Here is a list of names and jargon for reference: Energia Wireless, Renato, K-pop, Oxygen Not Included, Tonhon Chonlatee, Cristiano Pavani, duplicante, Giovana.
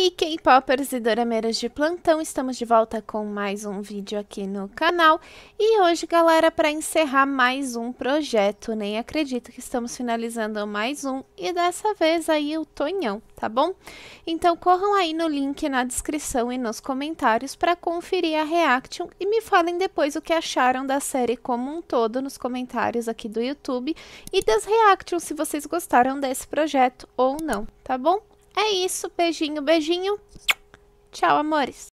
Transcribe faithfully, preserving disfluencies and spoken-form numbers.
aí, K-popers e dorameiras de plantão, estamos de volta com mais um vídeo aqui no canal. E hoje, galera, para encerrar mais um projeto, nem acredito que estamos finalizando mais um, e dessa vez aí o Tonhão, tá bom? Então corram aí no link na descrição e nos comentários para conferir a reaction e me falem depois o que acharam da série como um todo nos comentários aqui do YouTube e das reactions, se vocês gostaram desse projeto ou não, tá bom? É isso, beijinho, beijinho. Tchau, amores.